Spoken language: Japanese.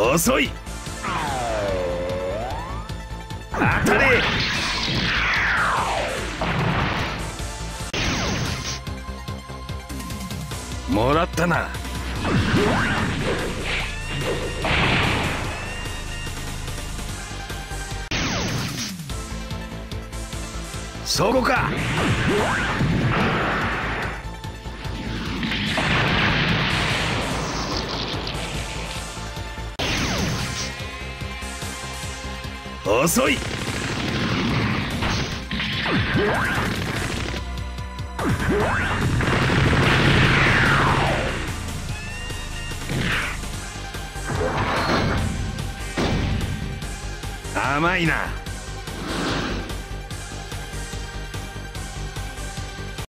遅い。当たれ。もらったな。そこか。遅い。甘いな。